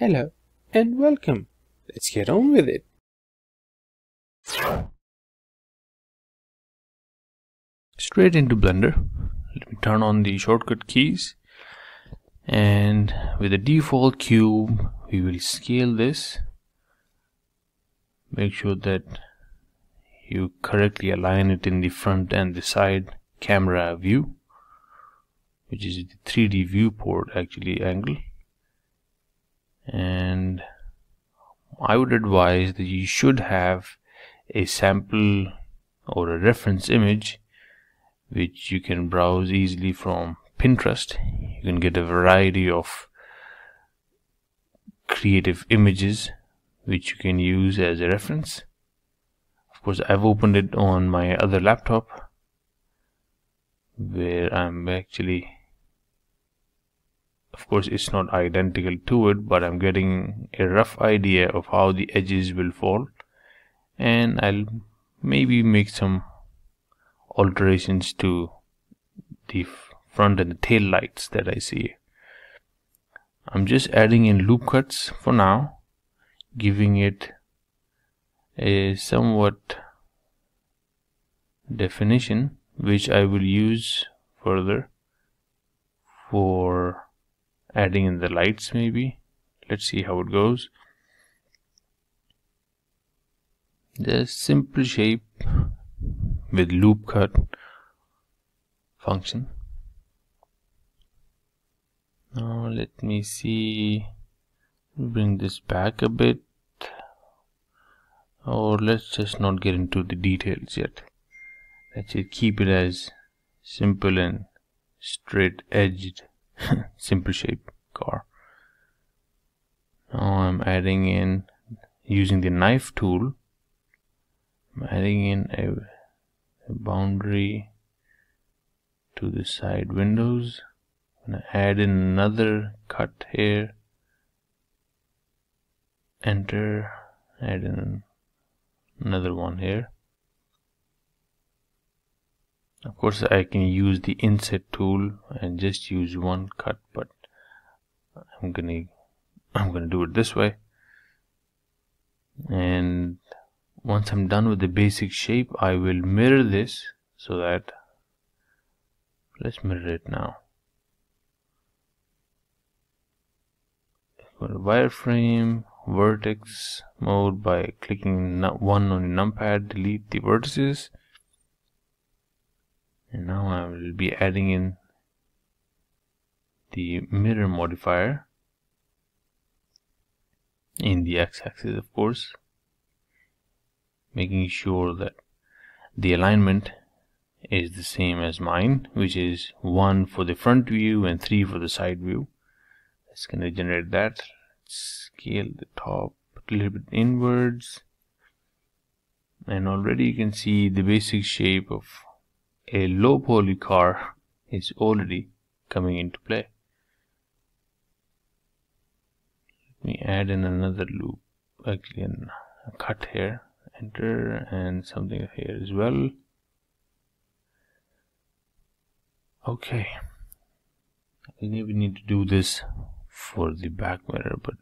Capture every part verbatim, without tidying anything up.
Hello and welcome. Let's get on with it. Straight into Blender. Let me turn on the shortcut keys, and with the default cube we will scale this. Make sure that you correctly align it in the front and the side camera view, which is the three D viewport actually angle. And I would advise that you should have a sample or a reference image which you can browse easily from Pinterest. You can get a variety of creative images which you can use as a reference. Of course, I've opened it on my other laptop where I'm actually, of course it's not identical to it, but I'm getting a rough idea of how the edges will fall, and I'll maybe make some alterations to the front and the tail lights that I see. I'm just adding in loop cuts for now, giving it a somewhat definition which I will use further for adding in the lights maybe. Let's see how it goes. The simple shape with loop cut function. Now let me see, bring this back a bit, or let's just not get into the details yet. Let's just keep it as simple and straight edged simple shape car. Now I'm adding in, using the knife tool, I'm adding in a boundary to the side windows. I'm going to add in another cut here, enter, add in another one here. Of course I can use the inset tool and just use one cut, but I'm gonna I'm gonna do it this way. And once I'm done with the basic shape, I will mirror this so that, let's mirror it now. Go to wireframe, vertex mode by clicking one on the numpad, delete the vertices. And now I will be adding in the mirror modifier in the x-axis, of course, making sure that the alignment is the same as mine, which is one for the front view and three for the side view. It's going to generate that. Scale the top a little bit inwards, and already you can see the basic shape of a low poly car is already coming into play. Let me add in another loop, actually a cut here, enter, and something here as well. Okay, I think we need to do this for the back mirror, but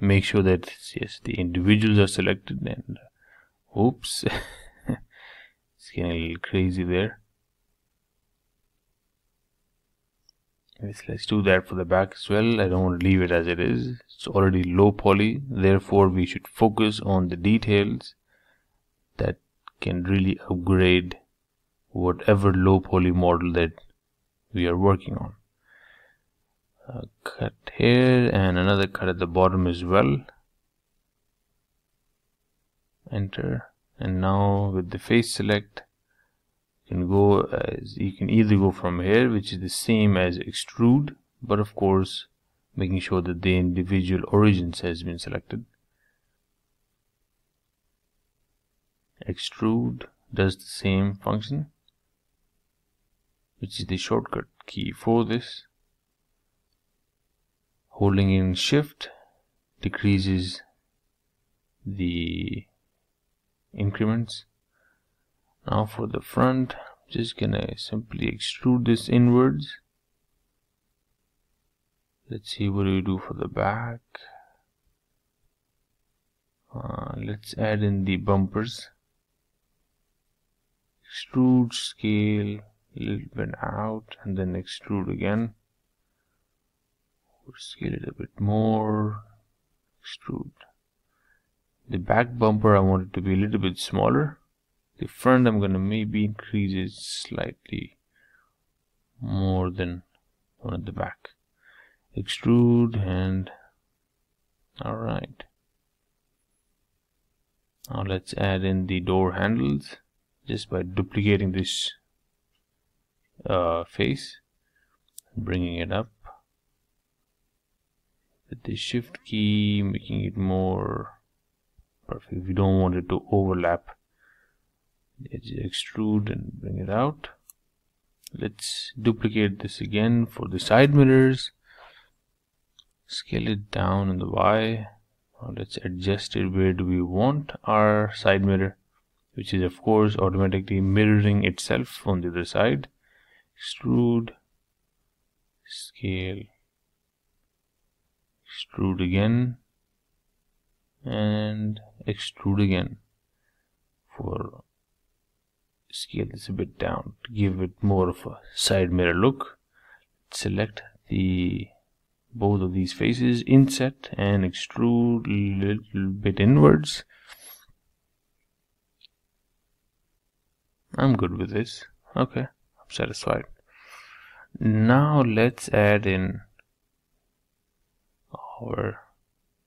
make sure that yes, the individuals are selected. And uh, oops, it's getting a little crazy there. Yes, let's do that for the back as well. I don't want to leave it as it is. It's already low poly, therefore we should focus on the details that can really upgrade whatever low poly model that we are working on. A cut here and another cut at the bottom as well. Enter, and now with the face select, you can go as, you can either go from here, which is the same as extrude, but of course making sure that the individual origins has been selected. Extrude does the same function, which is the shortcut key for this. Holding in shift decreases the increments. Now for the front, I'm just gonna simply extrude this inwards. Let's see what do we do for the back. Uh, let's add in the bumpers. Extrude, scale a little bit out, and then extrude again. We'll scale it a bit more. Extrude. The back bumper I want it to be a little bit smaller. The front I'm gonna maybe increase it slightly more than one at the back. Extrude and alright. Now let's add in the door handles just by duplicating this uh, face and bringing it up with the shift key, making it more perfect. We don't want it to overlap. Let's extrude and bring it out. Let's duplicate this again for the side mirrors. Scale it down in the Y. Now let's adjust it where do we want our side mirror, which is of course automatically mirroring itself on the other side. Extrude, scale, extrude again, and extrude again for scale this a bit down to give it more of a side mirror look. Select the both of these faces, inset and extrude a little bit inwards. I'm good with this. Okay, I'm satisfied. Now let's add in our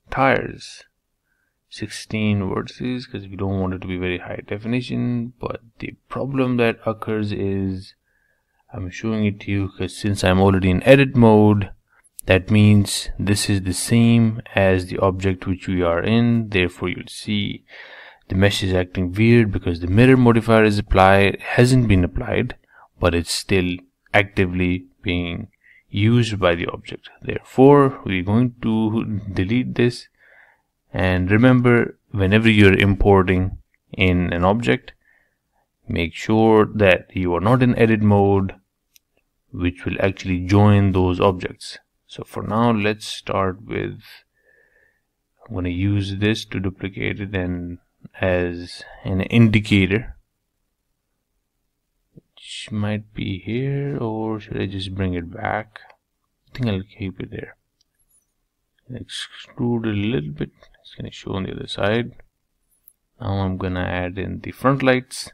tires. sixteen vertices, because we don't want it to be very high definition, but the problem that occurs is I'm showing it to you because since I'm already in edit mode, that means this is the same as the object which we are in. Therefore you'll see the mesh is acting weird because the mirror modifier is applied, hasn't been applied, but it's still actively being used by the object. Therefore we're going to delete this. And remember, whenever you're importing in an object, make sure that you are not in edit mode, which will actually join those objects. So for now, let's start with, I'm going to use this to duplicate it and as an indicator, which might be here, or should I just bring it back? I think I'll keep it there. Extrude a little bit. It's going to show on the other side. Now I'm going to add in the front lights.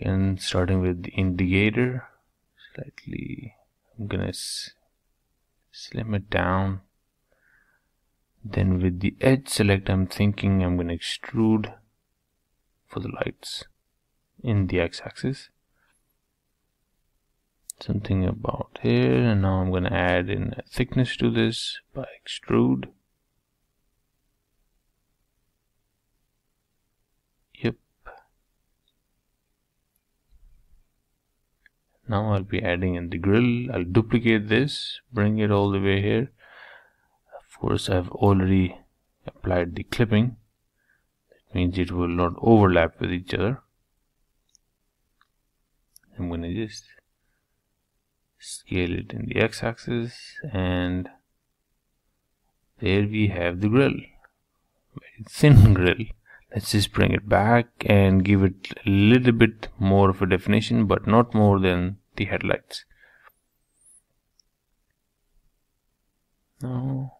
Again, starting with the indicator. Slightly, I'm going to slim it down. Then with the edge select, I'm thinking I'm going to extrude for the lights in the x-axis. Something about here, and now I'm going to add in a thickness to this by extrude. Yep. Now I'll be adding in the grill. I'll duplicate this, bring it all the way here. Of course, I've already applied the clipping. That means it will not overlap with each other. I'm going to just scale it in the x-axis, and there we have the grill, very thin grill. Let's just bring it back and give it a little bit more of a definition, but not more than the headlights. Now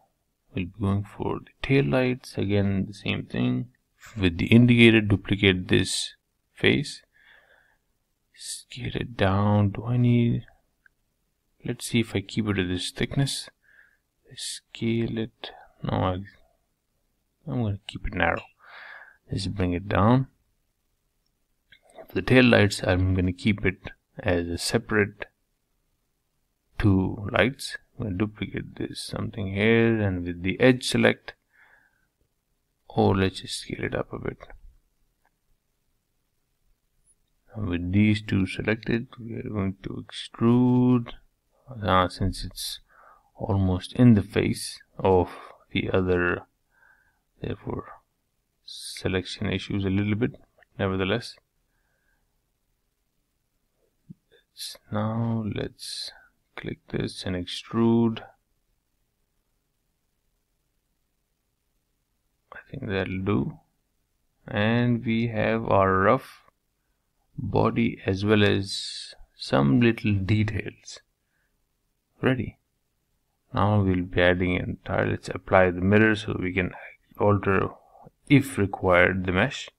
we'll be going for the tail lights. Again, the same thing with the indicator. Duplicate this face, scale it down. Do I need? Let's see if I keep it at this thickness. Scale it. No, I'll, I'm going to keep it narrow. Just bring it down. For the tail lights, I'm going to keep it as a separate two lights. I'm going to duplicate this something here, and with the edge select. Oh, let's just scale it up a bit. And with these two selected, we are going to extrude. Now, since it's almost in the face of the other, therefore selection issues a little bit, but nevertheless. Let's now let's click this and extrude. I I think that'll do. And we have our rough body as well as some little details ready. Now we'll be adding in tile. Let's apply the mirror so we can alter, if required, the mesh.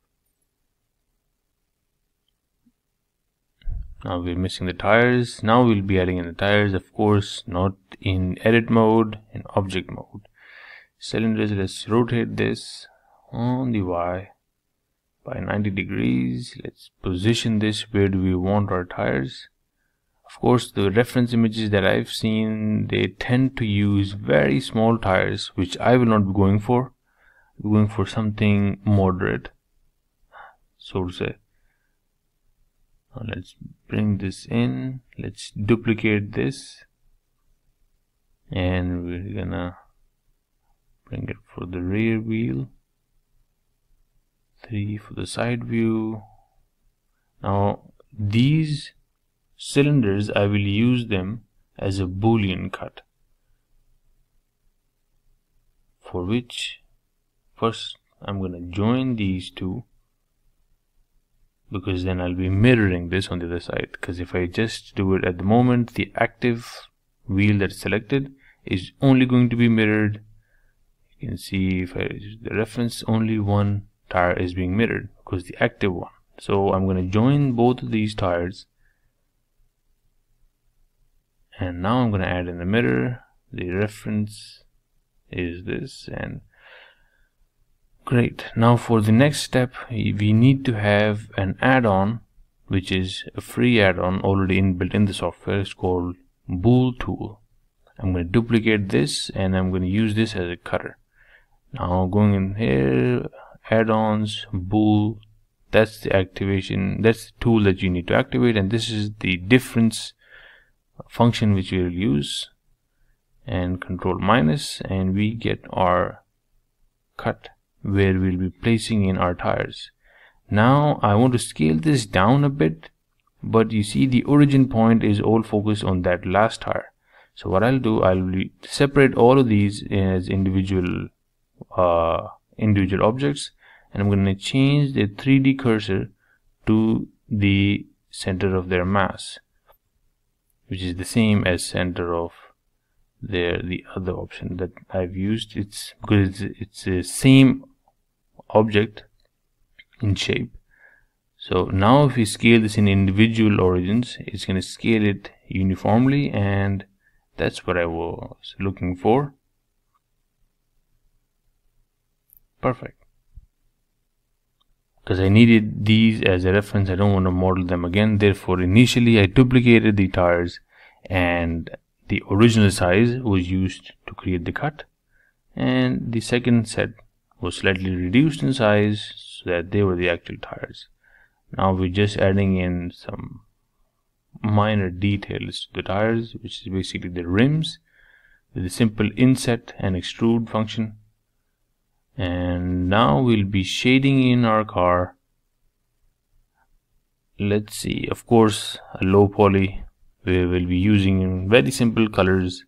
Now we're missing the tires. Now we'll be adding in the tires, of course, not in edit mode, in object mode. Cylinders, let's rotate this on the Y by ninety degrees. Let's position this. Where do we want our tires? Of course, the reference images that I've seen, they tend to use very small tires, which I will not be going for. I'm going for something moderate, so to say. Now let's bring this in. Let's duplicate this, and we're gonna bring it for the rear wheel, three for the side view. Now these cylinders, I will use them as a Boolean cut, for which first I'm gonna join these two, because then I'll be mirroring this on the other side. Because if I just do it at the moment, the active wheel that's selected is only going to be mirrored. You can see if I the reference, only one tire is being mirrored, because the active one. So I'm going to join both of these tires, and now I'm going to add in the mirror. The reference is this, and great. Now for the next step, we need to have an add-on, which is a free add-on already inbuilt in the software. It's called Bool Tool. I'm going to duplicate this, and I'm going to use this as a cutter. Now going in here, add-ons, Bool, that's the activation, that's the tool that you need to activate, and this is the difference function which we will use, and control minus, and we get our cut where we'll be placing in our tires. Now I want to scale this down a bit, but you see the origin point is all focused on that last tire. So what I'll do, I'll separate all of these as individual uh, individual objects, and I'm going to change the three D cursor to the center of their mass, which is the same as center of their the other option that I've used. It's because it's, it's the same object in shape. So now if we scale this in individual origins, it's going to scale it uniformly, and that's what I was looking for. Perfect, because I needed these as a reference. I don't want to model them again. Therefore, initially I duplicated the tires, and the original size was used to create the cut, and the second set was slightly reduced in size so that they were the actual tires. Now we're just adding in some minor details to the tires, which is basically the rims, with a simple inset and extrude function. And now we'll be shading in our car. Let's see, of course, a low poly. We will be using very simple colors.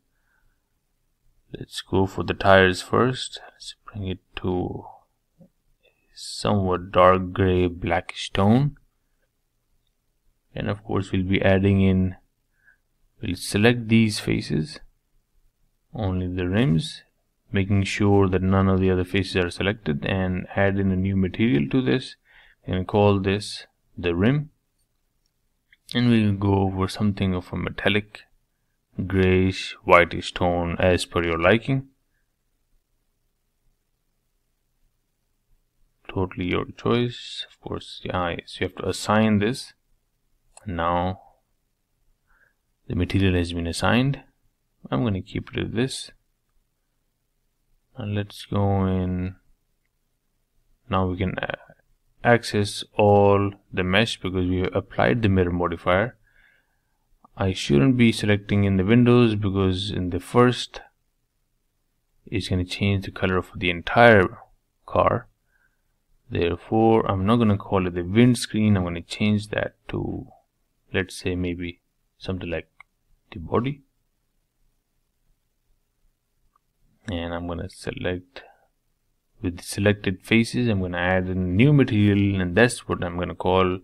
Let's go for the tires first. Let's bring it to somewhat dark gray, blackish tone. And of course, we'll be adding in, we'll select these faces, only the rims, making sure that none of the other faces are selected, and add in a new material to this, and call this the rim. And we'll go for something of a metallic, grayish, whitish tone as per your liking. Totally your choice. Of course, the eyes, you have to assign this. Now the material has been assigned. I'm going to keep it with this. And let's go in. Now we can add access all the mesh because we have applied the mirror modifier. I shouldn't be selecting in the windows, because in the first it's going to change the color of the entire car. Therefore, I'm not going to call it the windscreen. I'm going to change that to, let's say, maybe something like the body. And I'm going to select with the selected faces, I'm going to add a new material, and that's what I'm going to call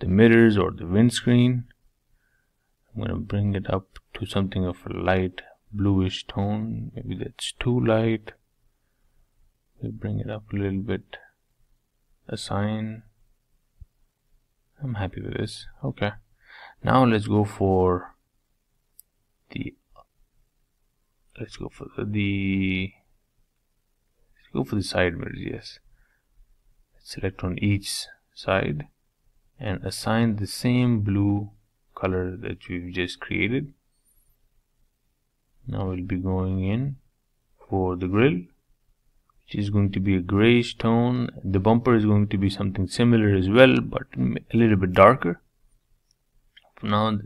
the mirrors or the windscreen. I'm going to bring it up to something of a light bluish tone. Maybe that's too light. We'll bring it up a little bit. Assign. I'm happy with this. Okay. Now let's go for the let's go for the, the let's go for the side mirrors. Yes. Let's select on each side and assign the same blue color that we've just created. Now we'll be going in for the grill, which is going to be a grayish tone. The bumper is going to be something similar as well, but a little bit darker. For now,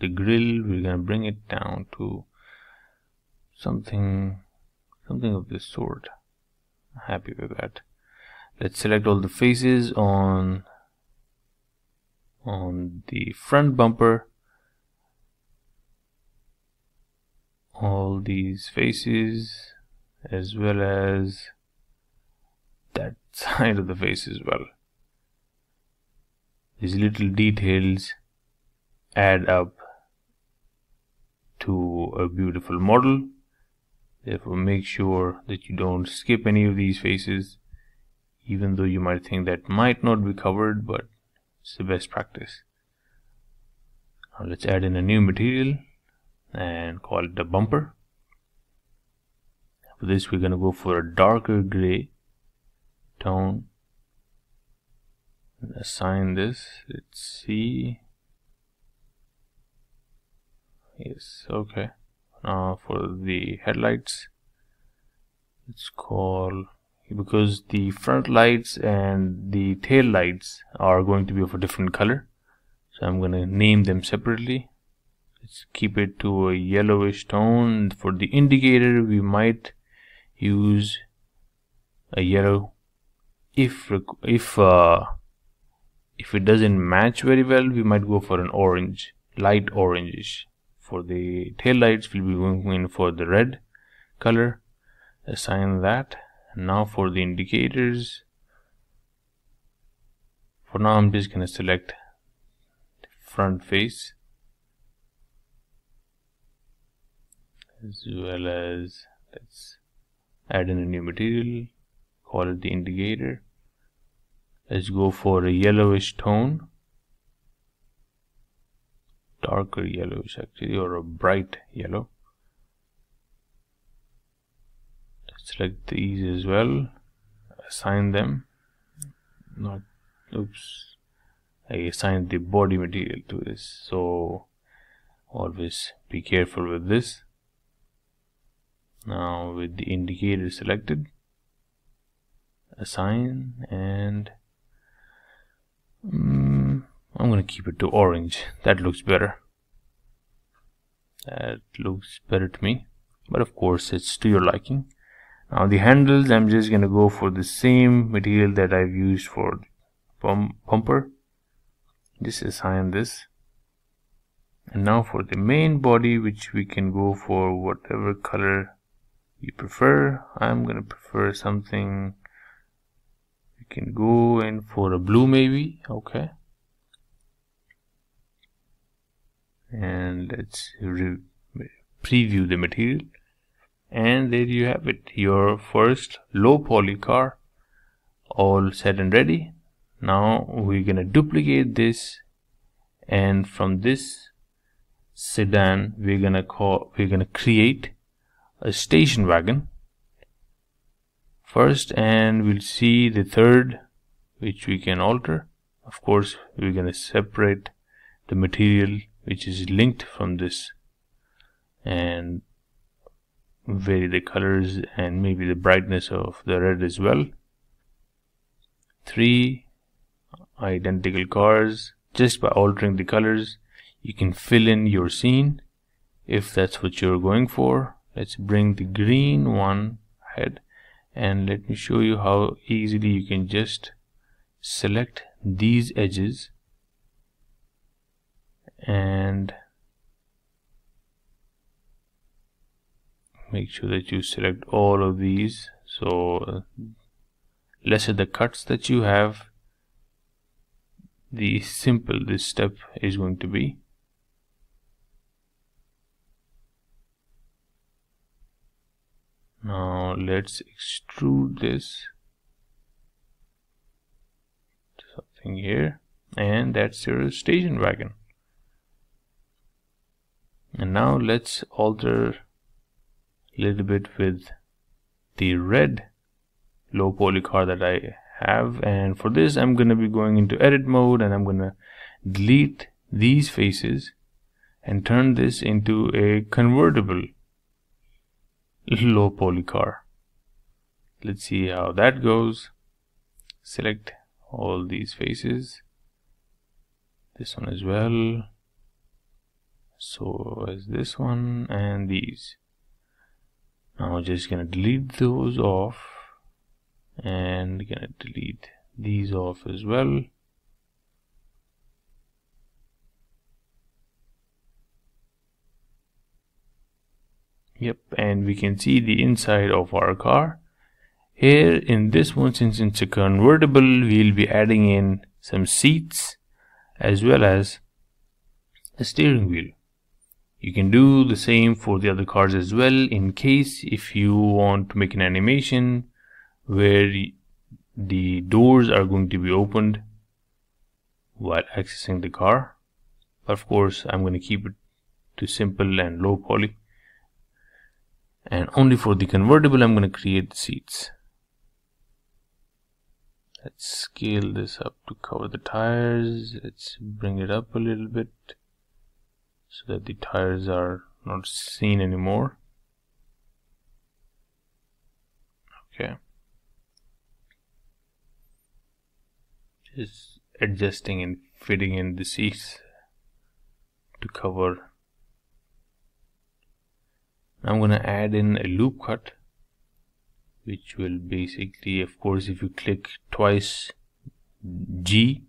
the grill, we're going to bring it down to something something of this sort. I'm happy with that. Let's select all the faces on on the front bumper. All these faces, as well as that side of the face as well. These little details add up to a beautiful model. Therefore, make sure that you don't skip any of these faces, even though you might think that might not be covered, but it's the best practice. Now let's add in a new material and call it a bumper. For this, we're going to go for a darker gray tone. Assign this. Let's see. Yes, okay. Now for the headlights, let's call, because the front lights and the tail lights are going to be of a different color, so I'm going to name them separately. Let's keep it to a yellowish tone. For the indicator, we might use a yellow if if uh, if it doesn't match very well. We might go for an orange, light orangish. For the tail lights, we'll be going for the red color. Assign that. And now for the indicators, for now I'm just going to select the front face, as well as, let's add in a new material, call it the indicator. Let's go for a yellowish tone, darker yellowish actually, or a bright yellow. Let's select these as well, assign them. Not, oops, I assigned the body material to this, so always be careful with this. Now with the indicator selected, assign, and um, I'm going to keep it to orange. That looks better. That looks better to me, but of course it's to your liking. Now the handles, I'm just going to go for the same material that I've used for bumper. Just assign this. And now for the main body, which we can go for whatever color you prefer. I'm gonna prefer something, you can go in for a blue maybe. Okay, and let's re preview the material, and there you have it, your first low poly car all set and ready. Now we're gonna duplicate this, and from this sedan we're gonna call we're gonna create a station wagon first, and we'll see the third, which we can alter. Of course, we're going to separate the material which is linked from this and vary the colors and maybe the brightness of the red as well. Three identical cars. Just by altering the colors, you can fill in your scene if that's what you're going for. Let's bring the green one ahead, and let me show you how easily you can just select these edges and make sure that you select all of these. So let's say the cuts that you have, the simple this step is going to be. Now let's extrude this to something here, and that's your station wagon. And now let's alter a little bit with the red low poly car that I have, and for this I'm gonna be going into edit mode, and I'm gonna delete these faces and turn this into a convertible low poly car. Let's see how that goes. Select all these faces, this one as well, so as this one and these. Now I'm just gonna delete those off, and gonna delete these off as well. Yep, and we can see the inside of our car. Here in this one, since it's a convertible, we'll be adding in some seats as well as a steering wheel. You can do the same for the other cars as well, in case if you want to make an animation where the doors are going to be opened while accessing the car. But of course, I'm going to keep it to simple and low poly. And only for the convertible, I'm going to create the seats. Let's scale this up to cover the tires. Let's bring it up a little bit so that the tires are not seen anymore. Okay. Just adjusting and fitting in the seats to cover. I'm going to add in a loop cut, which will basically, of course, if you click twice G,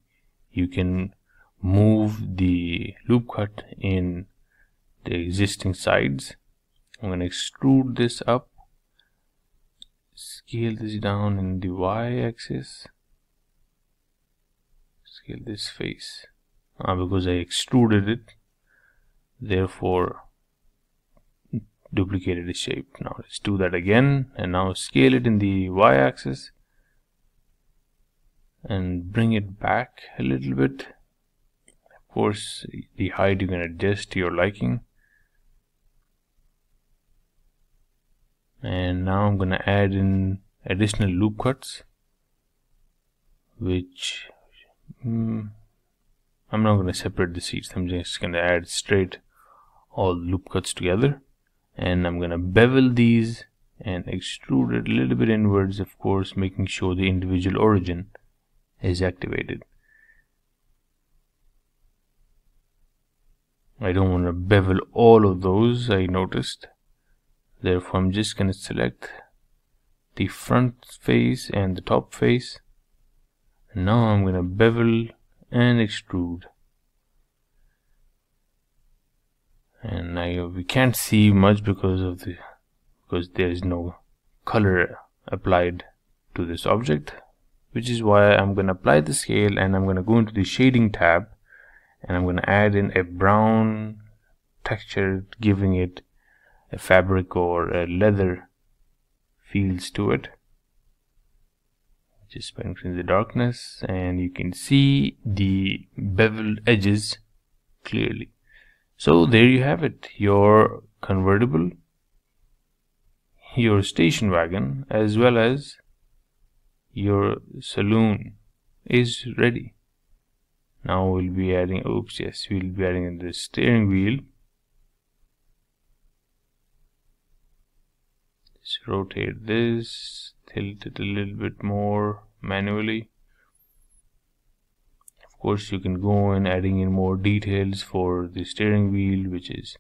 you can move the loop cut in the existing sides. I'm going to extrude this up, scale this down in the y-axis, scale this face. Ah, because I extruded it, therefore duplicated the shape. Now let's do that again, and now scale it in the y-axis and bring it back a little bit. Of course, the height you can adjust to your liking. And now I'm going to add in additional loop cuts, which mm, I'm not going to separate the seats. I'm just going to add straight all loop cuts together, and I'm going to bevel these and extrude it a little bit inwards, of course, making sure the individual origin is activated. I don't want to bevel all of those, I noticed. Therefore, I'm just going to select the front face and the top face. Now I'm going to bevel and extrude. And I, we can't see much because of the because there is no color applied to this object, which is why I'm going to apply the scale, and I'm going to go into the shading tab, and I'm going to add in a brown texture, giving it a fabric or a leather feels to it. Just in the darkness, and you can see the beveled edges clearly. So there you have it, your convertible, your station wagon, as well as your saloon is ready. Now we'll be adding, oops, yes, we'll be adding in the steering wheel. Just rotate this, tilt it a little bit more manually. Of course, you can go in adding in more details for the steering wheel, which is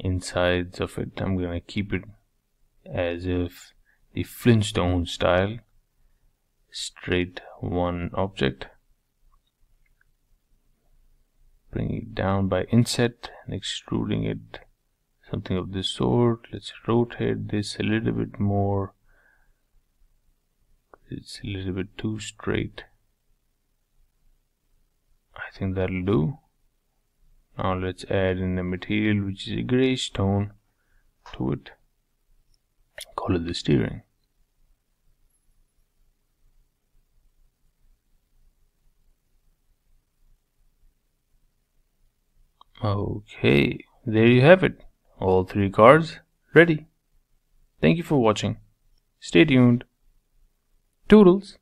insides of it. I'm gonna keep it as if the Flintstones style, straight one object. Bring it down by inset and extruding it something of this sort. Let's rotate this a little bit more it's a little bit too straight. I think that'll do. Now let's add in a material which is a grayish tone to it. Call it the steering. Okay, there you have it. All three cards ready. Thank you for watching. Stay tuned. Toodles!